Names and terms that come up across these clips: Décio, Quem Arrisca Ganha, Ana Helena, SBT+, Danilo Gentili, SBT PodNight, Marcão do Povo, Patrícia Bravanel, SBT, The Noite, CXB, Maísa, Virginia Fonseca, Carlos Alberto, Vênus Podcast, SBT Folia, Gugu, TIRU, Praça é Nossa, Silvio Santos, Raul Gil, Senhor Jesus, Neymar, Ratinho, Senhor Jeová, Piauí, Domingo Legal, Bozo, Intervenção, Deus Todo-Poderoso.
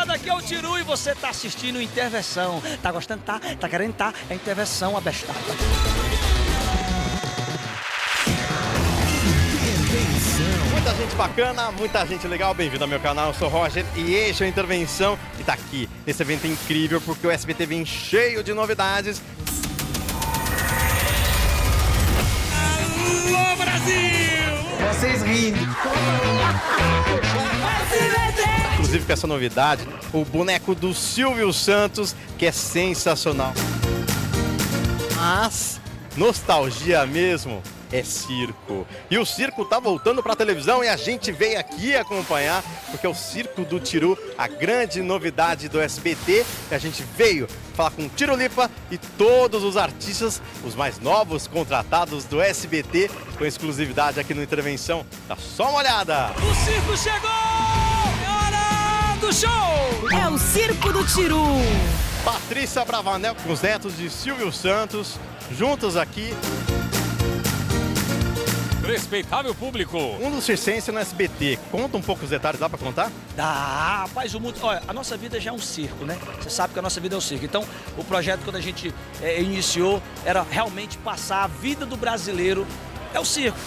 moçada, aqui é o Tiru e você tá assistindo Intervenção. Tá gostando? Tá? Tá querendo? Tá? É Intervenção, a bestada. Muita gente bacana, muita gente legal. Bem-vindo ao meu canal, eu sou o Roger e este é o Intervenção. E tá aqui nesse evento incrível porque o SBT vem cheio de novidades. Alô, Brasil! Vocês rindo. Inclusive com essa novidade, o boneco do Silvio Santos, que é sensacional. Mas nostalgia mesmo é circo. E o circo tá voltando pra televisão e a gente veio aqui acompanhar, porque é o Circo do Tiru, a grande novidade do SBT. E a gente veio falar com Tirulipa e todos os artistas, os mais novos contratados do SBT, com exclusividade aqui no Intervenção. Dá só uma olhada! O circo chegou! Do show! É o Circo do Tiru. Patrícia Bravanel com os netos de Silvio Santos, juntos aqui. Respeitável público. Um dos circenses no SBT. Conta um pouco os detalhes, dá pra contar? Dá, rapaz, o mundo... Olha, a nossa vida já é um circo, né? Você sabe que a nossa vida é um circo. Então, o projeto, quando a gente iniciou, era realmente passar a vida do brasileiro. É o circo.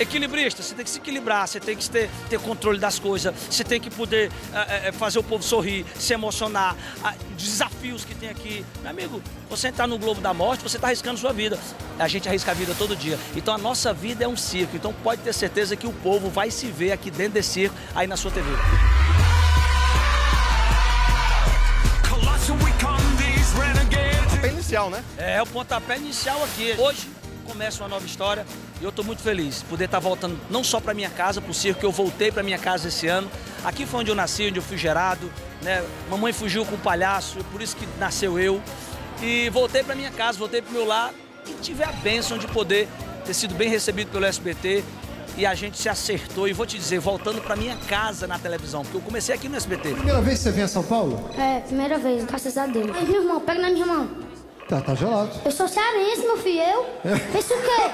Equilibrista, você tem que se equilibrar, você tem que ter controle das coisas, você tem que poder fazer o povo sorrir, se emocionar, desafios que tem aqui. Meu amigo, você entrar no globo da morte, você está arriscando sua vida. A gente arrisca a vida todo dia. Então a nossa vida é um circo, então pode ter certeza que o povo vai se ver aqui dentro desse circo, aí na sua TV. Pontapé inicial, né? É o pontapé inicial aqui. Hoje começa uma nova história. E eu estou muito feliz poder estar voltando não só para minha casa, para o circo, que eu voltei para minha casa esse ano. Aqui foi onde eu nasci, onde eu fui gerado, né? Mamãe fugiu com o palhaço, por isso que nasceu eu. E voltei para minha casa, voltei para o meu lar e tive a bênção de poder ter sido bem recebido pelo SBT. E a gente se acertou, e vou te dizer, voltando para minha casa na televisão, porque eu comecei aqui no SBT. Primeira vez que você vem a São Paulo? É, primeira vez, graças a Deus. Ai, meu irmão, pega na minha mão. Tá gelado. Eu sou cearense, meu filho, eu? É. Isso o quê?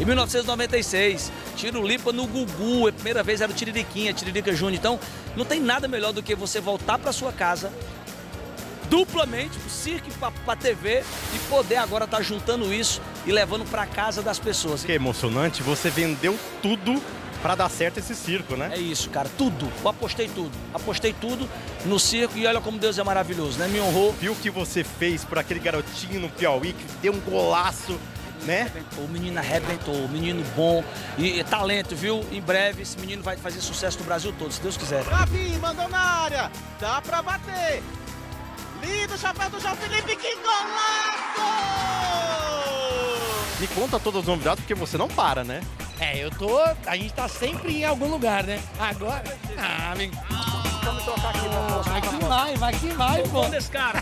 Em 1996, Tirulipa no Gugu, a primeira vez era o Tiririquinha, Tiririca Júnior. Então, não tem nada melhor do que você voltar pra sua casa, duplamente, pro circo e pra TV, e poder agora estar juntando isso e levando pra casa das pessoas. Que é emocionante, você vendeu tudo pra dar certo esse circo, né? É isso, cara, tudo. Eu apostei tudo. Apostei tudo no circo e olha como Deus é maravilhoso, né? Me honrou. Viu o que você fez por aquele garotinho no Piauí que deu um golaço, né? O menino arrebentou, o menino bom e talento, viu? Em breve esse menino vai fazer sucesso no Brasil todo, se Deus quiser. Davi, mandou na área, dá pra bater. Lindo chapéu do João Felipe, que golaço! Me conta todas as novidades porque você não para, né? É, a gente tá sempre em algum lugar, né? Agora... Ah, amigo... Vamos tocar aqui, vai que vai, pô.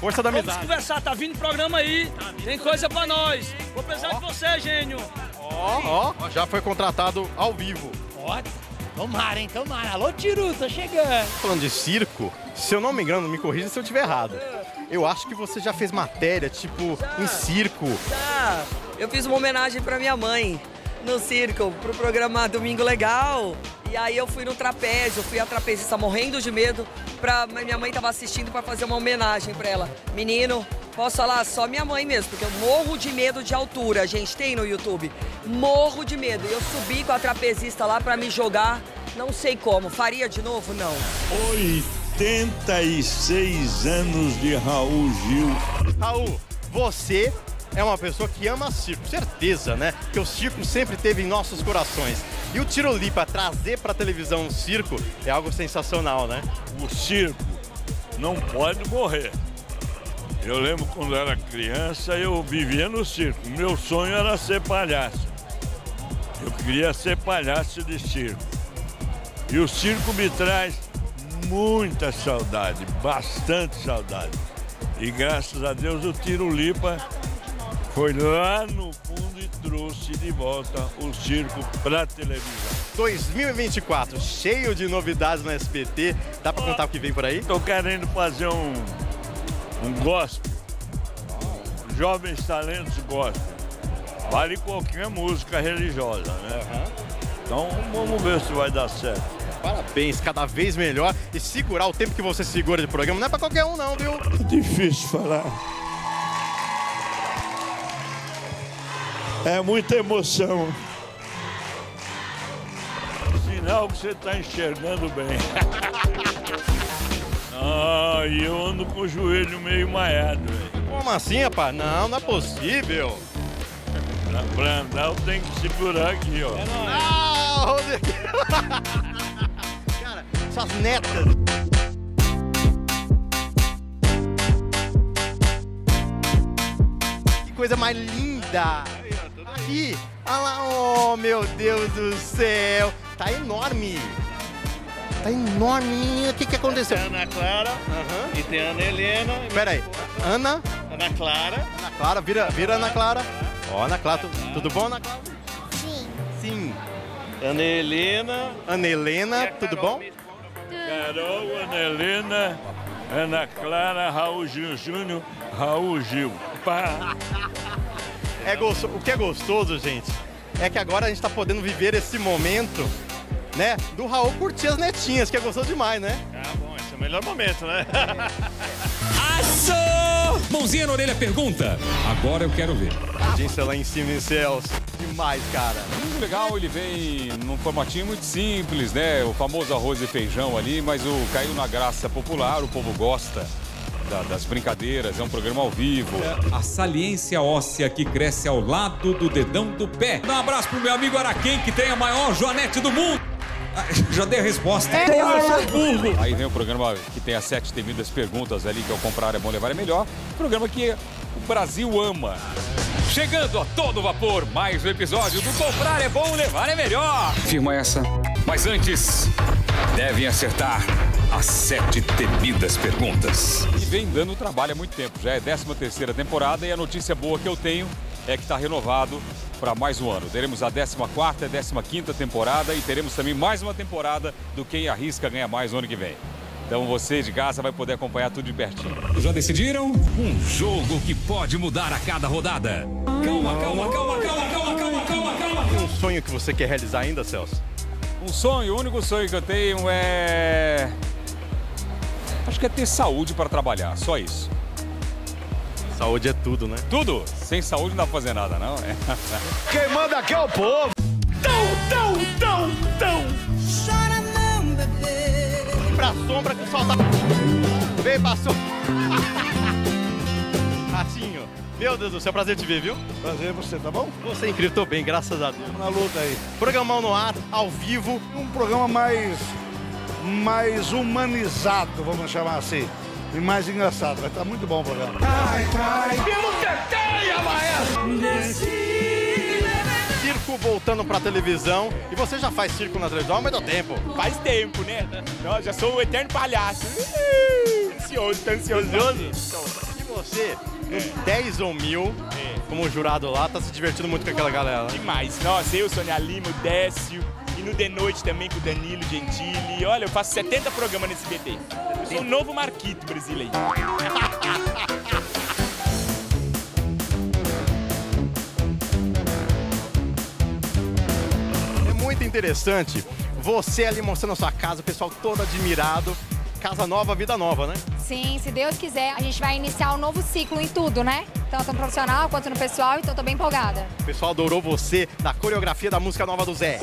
Força da amizade. Vamos conversar, tá vindo programa aí. Tem coisa pra nós. Vou precisar de você, gênio. Ó, já foi contratado ao vivo. Ó, tomara, hein, tomara. Alô, Tiru, tô chegando. Falando de circo, se eu não me engano, me corrija se eu tiver errado. Eu acho que você já fez matéria, tipo, em circo. Já, eu fiz uma homenagem pra minha mãe no circo, pro programa Domingo Legal. E aí eu fui no trapézio, fui a trapezista morrendo de medo, minha mãe tava assistindo pra fazer uma homenagem pra ela. Menino, posso falar só minha mãe mesmo, porque eu morro de medo de altura, gente, tem no YouTube. Morro de medo. E eu subi com a trapezista lá pra me jogar, não sei como. Faria de novo? Não. 86 anos de Raul Gil. Raul, você é uma pessoa que ama circo, certeza, né? Porque o circo sempre teve em nossos corações. E o Tirulipa trazer pra televisão um circo é algo sensacional, né? O circo não pode morrer. Eu lembro quando era criança, eu vivia no circo. Meu sonho era ser palhaço. Eu queria ser palhaço de circo. E o circo me traz muita saudade, bastante saudade. E graças a Deus o Tirulipa foi lá no fundo e trouxe de volta o circo pra televisão. 2024, cheio de novidades no SBT. Dá pra contar o que vem por aí? Tô querendo fazer um gospel. Jovens talentos gospel. Vale qualquer música religiosa, né? Então vamos ver se vai dar certo. Parabéns, cada vez melhor. E segurar o tempo que você segura de programa não é pra qualquer um não, viu? É difícil falar. É muita emoção. Sinal que você tá enxergando bem. Ah, e eu ando com o joelho meio maiado, velho. Como assim, rapaz? Não, não é possível. Pra andar eu tenho que segurar aqui, ó. É não, cara, essas netas. Que coisa mais linda. Aqui, olha lá, oh meu Deus do céu. Tá enorme. Tá enorme. O que que aconteceu? Tem Ana Clara, uhum, e tem Ana Helena. Pera aí, Ana? Ana Clara. Ana Clara, vira Ana Clara. Ó, Ana Clara, tudo bom, Ana Clara? Sim. Sim. Ana Helena. Ana Helena, tudo bom? Carol, Ana Helena, Ana Clara, Raul Gil Júnior, Raul Gil. Pá. É gostoso, o que é gostoso, gente, é que agora a gente tá podendo viver esse momento, né, do Raul curtir as netinhas, que é gostoso demais, né? Ah, bom, esse é o melhor momento, né? Achou! Mãozinha na orelha, pergunta. Agora eu quero ver. A audiência lá em cima, em Celso. Demais, cara. Muito legal, ele vem num formatinho muito simples, né? O famoso arroz e feijão ali, mas o caiu na graça popular, o povo gosta das brincadeiras, é um programa ao vivo. A saliência óssea que cresce ao lado do dedão do pé. Dá um abraço pro meu amigo Araquém, que tem a maior joanete do mundo. Já dei a resposta. É, eu sou burro. Aí vem o programa que tem as 7 temidas perguntas ali, que é o Comprar, É Bom, Levar, É Melhor. Programa que o Brasil ama. Chegando a todo vapor, mais um episódio do Comprar, É Bom, Levar, É Melhor. Firma essa. Mas antes, devem acertar as 7 temidas perguntas. E vem dando trabalho há muito tempo. Já é 13ª temporada e a notícia boa que eu tenho é que está renovado para mais um ano. Teremos a 14ª e 15ª temporada e teremos também mais uma temporada do Quem Arrisca Ganha Mais no ano que vem. Então você de casa vai poder acompanhar tudo de pertinho. Já decidiram? Um jogo que pode mudar a cada rodada. Calma, calma, calma, calma, calma, calma, calma, calma. Tem um sonho que você quer realizar ainda, Celso? Um sonho, o único sonho que eu tenho é... acho que é ter saúde para trabalhar, só isso. Saúde é tudo, né? Tudo! Sem saúde não dá pra fazer nada, não. É. Quem manda aqui é o povo! Tão! Chora não, bebê! Vem pra sombra que o sol tá... Vem pra sombra! Ratinho, meu Deus do céu, prazer te ver, viu? Prazer, você, tá bom? Você é incrível, tô bem, graças a Deus. Vamos na luta aí. Programão no ar, ao vivo. Um programa mais humanizado, vamos chamar assim. E mais engraçado, vai estar muito bom o programa. Pelo teteia, maestro! Circo voltando pra televisão. E você já faz circo na televisão há muito tempo? Faz tempo, né? Eu já sou um eterno palhaço. Ansioso. E você, nos 10 ou 1000, como jurado lá, tá se divertindo muito com aquela galera. Demais. Nossa, eu, Sonia Lima, o Décio. E no The Noite também com o Danilo Gentili. Olha, eu faço 70 programas nesse SBT. Eu sou o novo Marquito brasileiro. É muito interessante. Você ali mostrando a sua casa, o pessoal todo admirado. Casa nova, vida nova, né? Sim, se Deus quiser, a gente vai iniciar um novo ciclo em tudo, né? Tanto no profissional quanto no pessoal, então tô bem empolgada. O pessoal adorou você na coreografia da música nova do Zé.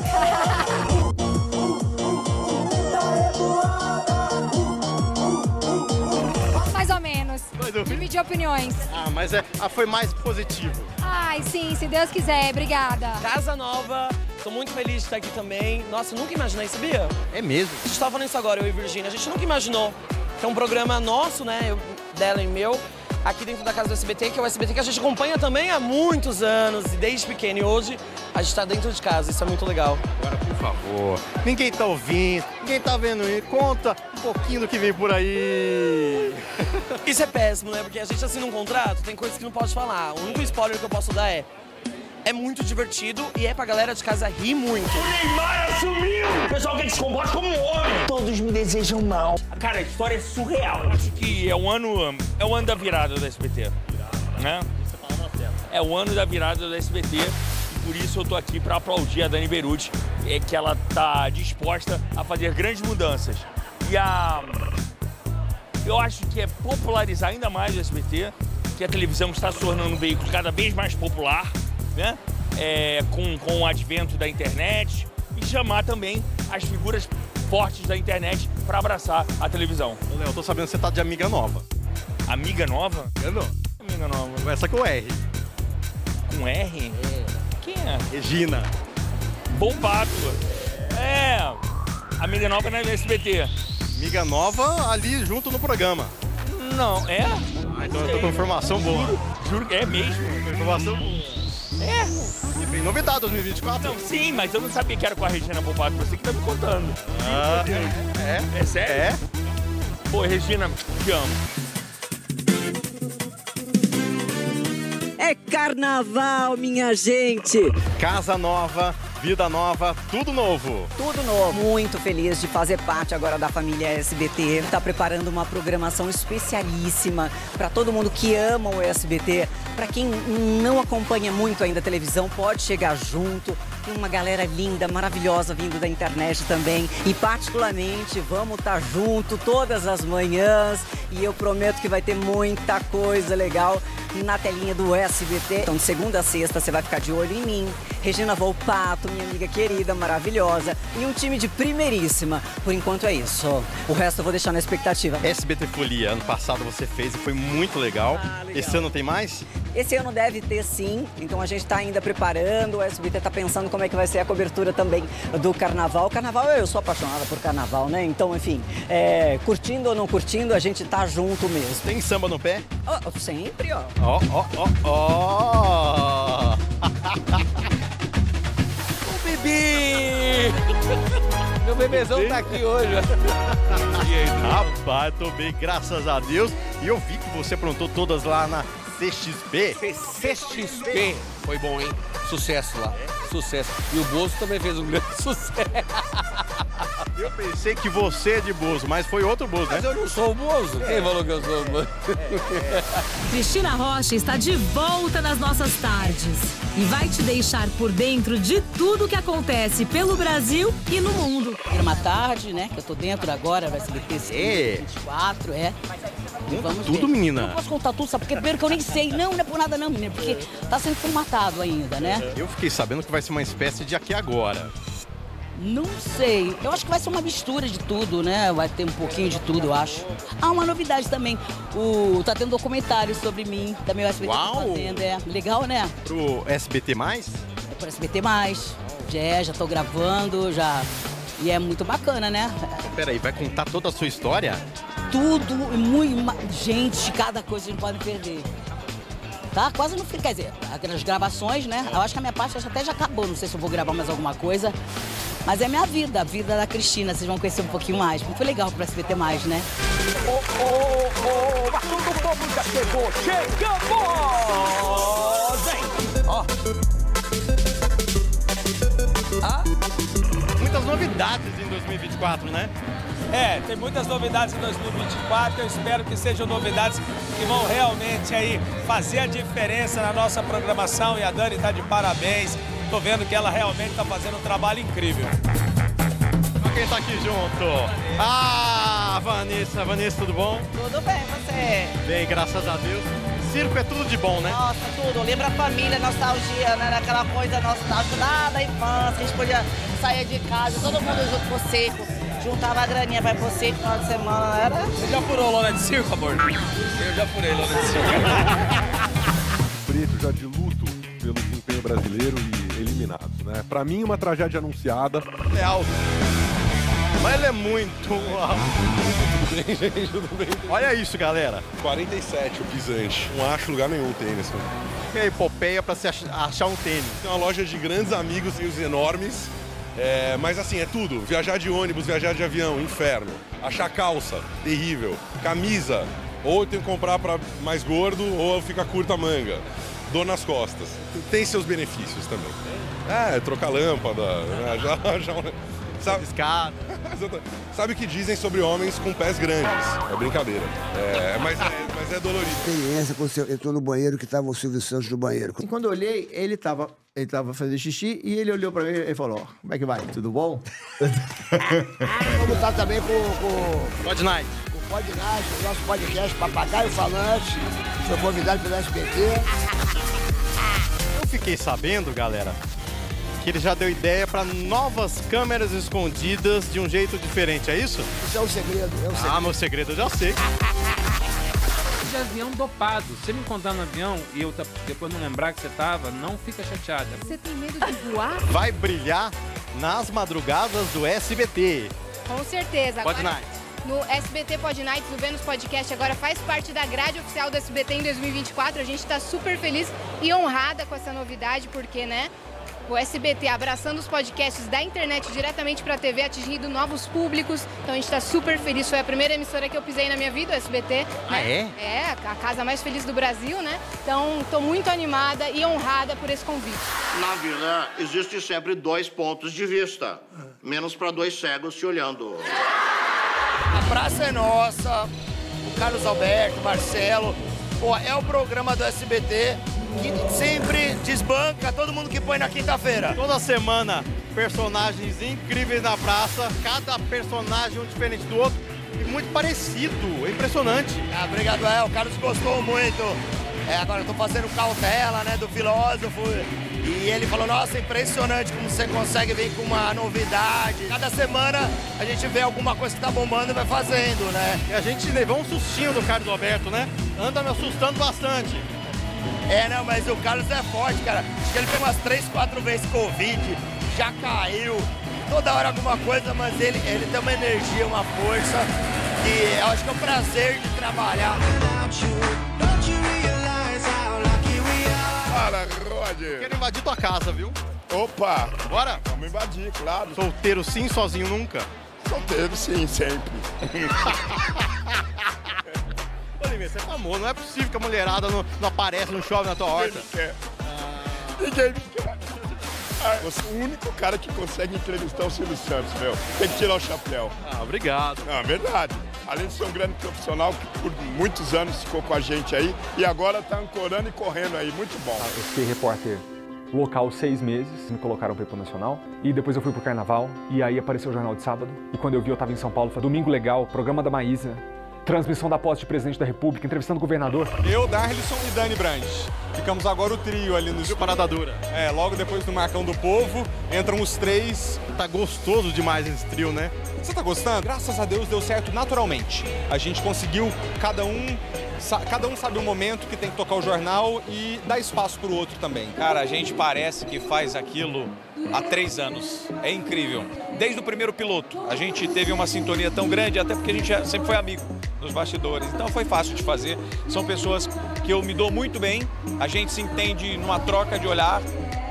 Mais ou menos. Dividir opiniões. Ah, mas foi mais positivo. Ai, sim, se Deus quiser, obrigada. Casa nova. Tô muito feliz de estar aqui também. Nossa, nunca imaginei, sabia? É mesmo? A gente tava falando isso agora, eu e Virginia. A gente nunca imaginou que é um programa nosso, né? Dela e meu, aqui dentro da casa do SBT, que é o SBT que a gente acompanha também há muitos anos, e desde pequeno. E hoje a gente tá dentro de casa, isso é muito legal. Agora, por favor, ninguém tá ouvindo, ninguém tá vendo aí. Conta um pouquinho do que vem por aí. Isso é péssimo, né? Porque a gente assina um contrato, tem coisas que não pode falar. O único spoiler que eu posso dar é muito divertido e é pra galera de casa rir muito. O Neymar assumiu! O pessoal quer descombate como um homem! Todos me desejam mal. Cara, a história é surreal. Eu acho que é o ano da virada do SBT. Né? É o ano da virada do SBT. por isso eu tô aqui para aplaudir a Dani Beruti, que ela tá disposta a fazer grandes mudanças. E eu acho que é popularizar ainda mais o SBT, que a televisão está se tornando um veículo cada vez mais popular, né? Com o advento da internet, e chamar também as figuras fortes da internet para abraçar a televisão. Ô, Léo, tô sabendo que você tá de amiga nova. Amiga nova? Eu não. Amiga nova. Começa com R. Com R? É. Quem é? Regina. Bom papo. É. Amiga nova na SBT. Amiga nova ali junto no programa. Não, é? Ah, então eu tô com informação boa. Juro que é mesmo. Informação boa. É. Tem novidade 2024. Não, sim, mas eu não sabia que era com a Regina Bovado, você que tá me contando. Ah, é? É sério? É. Pô, Regina, te amo. É carnaval, minha gente. Casa nova, vida nova, tudo novo. Tudo novo. Muito feliz de fazer parte agora da família SBT. Tá preparando uma programação especialíssima para todo mundo que ama o SBT. Para quem não acompanha muito ainda a televisão, pode chegar junto. Tem uma galera linda, maravilhosa vindo da internet também. E particularmente, vamos estar junto todas as manhãs. E eu prometo que vai ter muita coisa legal na telinha do SBT. Então, de segunda a sexta, você vai ficar de olho em mim, Regina Volpato, minha amiga querida, maravilhosa, e um time de primeiríssima. Por enquanto é isso. O resto eu vou deixar na expectativa. SBT Folia, ano passado você fez e foi muito legal. Ah, legal. Esse ano tem mais? Esse ano deve ter, sim. Então a gente está ainda preparando, o SBT está pensando como é que vai ser a cobertura também do carnaval. Carnaval, eu sou apaixonada por carnaval, né? Então, enfim, curtindo ou não curtindo, a gente tá junto mesmo. Tem samba no pé? Oh, sempre, ó. Ó, ó, ó, ó. O bebê! Meu bebezão tá aqui hoje. Rapaz, tô bem, graças a Deus. E eu vi que você aprontou todas lá na CXB. CXB. Foi bom, hein? Sucesso lá. Sucesso. E o Bozo também fez um grande sucesso. Eu pensei que você é de Bozo, mas foi outro Bozo, né? Mas eu não sou o Bozo. Quem falou que eu sou o Bozo? Cristina Rocha está de volta nas nossas tardes e vai te deixar por dentro de tudo que acontece pelo Brasil e no mundo. Era uma tarde, né? Que eu tô dentro agora, vai ser 24, Vamos tudo, ver. Menina. Eu não posso contar tudo, sabe? Porque primeiro que eu nem sei. Não, não é por nada não, menina. Porque tá sendo formatado ainda, né? Eu fiquei sabendo que vai ser uma espécie de aqui agora. Não sei. Eu acho que vai ser uma mistura de tudo, né? Vai ter um pouquinho de tudo, eu acho. Ah, uma novidade também. Tá tendo um documentário sobre mim. Também o SBT tá fazendo, Legal, né? Pro SBT+? É pro SBT+. Já tô gravando, já... E é muito bacana, né? Peraí, vai contar toda a sua história? Tudo, muito... Gente, cada coisa a gente pode perder. Tá? Quase não fica, quer dizer, aquelas gravações, né? Eu acho que a minha parte até já acabou. Não sei se eu vou gravar mais alguma coisa. Mas é minha vida, a vida da Cristina. Vocês vão conhecer um pouquinho mais. Foi legal pro SBT+, né? Ô, Marcão do Povo já chegou! Chegamos! Vem! Ó! Muitas novidades em 2024, né? É, tem muitas novidades em 2024, eu espero que sejam novidades que vão realmente aí fazer a diferença na nossa programação, e a Dani tá de parabéns, tô vendo que ela realmente tá fazendo um trabalho incrível. Olha quem tá aqui junto. Vanessa. Ah, Vanessa, tudo bom? Tudo bem, você? Bem, graças a Deus. Circo é tudo de bom, né? Nossa, tudo. Lembra a família, nostalgia, né? Aquela coisa nostálgica lá da infância, a gente podia sair de casa, todo mundo junto pro circo. Juntava a graninha, vai pro circo, final de semana, era... Você já furou lona de circo, amor? Eu já furei lona de circo. Preto já de luto pelo desempenho brasileiro e eliminados, né? Pra mim, uma tragédia anunciada. É alto. Mas ele é muito alto. Tudo bem, gente? Tudo bem? Olha isso, galera. 47 o pisante. Não acho lugar nenhum o tênis, mano. É epopeia pra se achar um tênis. Tem uma loja de grandes amigos e os enormes. É, mas assim, é tudo. Viajar de ônibus, viajar de avião, inferno. Achar calça, terrível. Camisa, ou eu tenho que comprar para mais gordo, ou fica curta a manga. Dor nas costas. Tem seus benefícios também. É, trocar lâmpada, já... sabe... escada. Sabe o que dizem sobre homens com pés grandes? É brincadeira. É, mas é dolorido. Experiência com o seu... Eu tô no banheiro que tava o Silvio Santos no banheiro. E quando eu olhei, ele tava fazendo xixi e ele olhou pra mim e falou: ó, como é que vai? Tudo bom? Vamos lutar também com... PodNight. Com o PodNight, o nosso podcast Papagaio o Falante. Foi convidado pelo SBT. Eu fiquei sabendo, galera, que ele já deu ideia para novas câmeras escondidas de um jeito diferente, é isso? Isso é um segredo, é um segredo. Ah, meu segredo eu já sei. De avião dopado. Se você me encontrar no avião e eu depois não lembrar que você tava, não fica chateada. Você tem medo de voar? Vai brilhar nas madrugadas do SBT. Com certeza. Agora... PodNight. No SBT PodNight, no Vênus Podcast, agora faz parte da grade oficial do SBT em 2024. A gente está super feliz e honrada com essa novidade, porque, né, o SBT abraçando os podcasts da internet diretamente para a TV, atingindo novos públicos. Então a gente está super feliz. Foi a primeira emissora que eu pisei na minha vida, o SBT. Ah, né? É? É, a casa mais feliz do Brasil, né? Então estou muito animada e honrada por esse convite. Na vida, existe sempre dois pontos de vista, menos para dois cegos se olhando. A Praça é Nossa, o Carlos Alberto, o Marcelo, pô, é o programa do SBT que sempre desbanca todo mundo que põe na quinta-feira. Toda semana, personagens incríveis na praça, cada personagem um diferente do outro e muito parecido, é impressionante. Ah, obrigado, o Carlos gostou muito. É, agora eu tô fazendo cautela, né, do filósofo. E ele falou: nossa, impressionante como você consegue vir com uma novidade. Cada semana a gente vê alguma coisa que tá bombando e vai fazendo, né? E a gente levou um sustinho do Carlos Alberto, né? Anda me assustando bastante. É, não, mas o Carlos é forte, cara. Acho que ele tem umas 3, 4 vezes Covid, já caiu. Toda hora alguma coisa, mas ele tem uma energia, uma força. E eu acho que é um prazer de trabalhar. Roger. Quero invadir tua casa, viu? Opa! Bora? Vamos invadir, claro. Solteiro sim, sozinho nunca? Solteiro sim, sempre. Olivia, você é famoso, não é possível que a mulherada não aparece, não chove na tua horta. Ninguém me quer. Você é o único cara que consegue entrevistar o Silvio Santos, meu. Tem que tirar o chapéu. Ah, obrigado. É verdade. Além de ser um grande profissional que por muitos anos ficou com a gente aí e agora tá ancorando e correndo aí, muito bom. Eu fiquei repórter local 6 meses, me colocaram para ir pro Nacional e depois eu fui pro Carnaval e aí apareceu o Jornal de Sábado e quando eu vi eu tava em São Paulo, foi Domingo Legal, programa da Maísa, transmissão da posse de presidente da República, entrevistando o governador. Eu, Darlison e Dani Brandes. Ficamos agora o trio ali no Parada Dura. É, logo depois do Marcão do Povo, entram os 3. Tá gostoso demais esse trio, né? Você tá gostando? Graças a Deus deu certo naturalmente. A gente conseguiu, cada um sabe o momento que tem que tocar o jornal e dá espaço pro outro também. Cara, a gente parece que faz aquilo há 3 anos. É incrível. Desde o primeiro piloto, a gente teve uma sintonia tão grande, até porque a gente sempre foi amigo nos bastidores. Então foi fácil de fazer. São pessoas que eu me dou muito bem. A gente se entende numa troca de olhar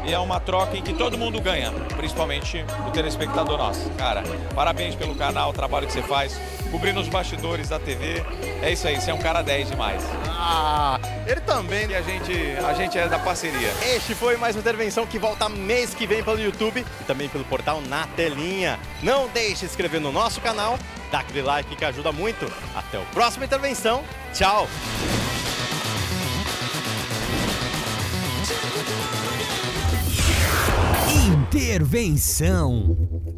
e é uma troca em que todo mundo ganha, principalmente o telespectador nosso. Cara, parabéns pelo canal, o trabalho que você faz, cobrindo os bastidores da TV. É isso aí, você é um cara 10 demais. Ah, ele também, a gente é da parceria. Este foi mais uma intervenção que volta mês que vem pelo YouTube e também pelo portal Na Telinha. Não deixe de se inscrever no nosso canal, dá aquele like que ajuda muito. Até o próximo intervenção. Tchau! Intervenção.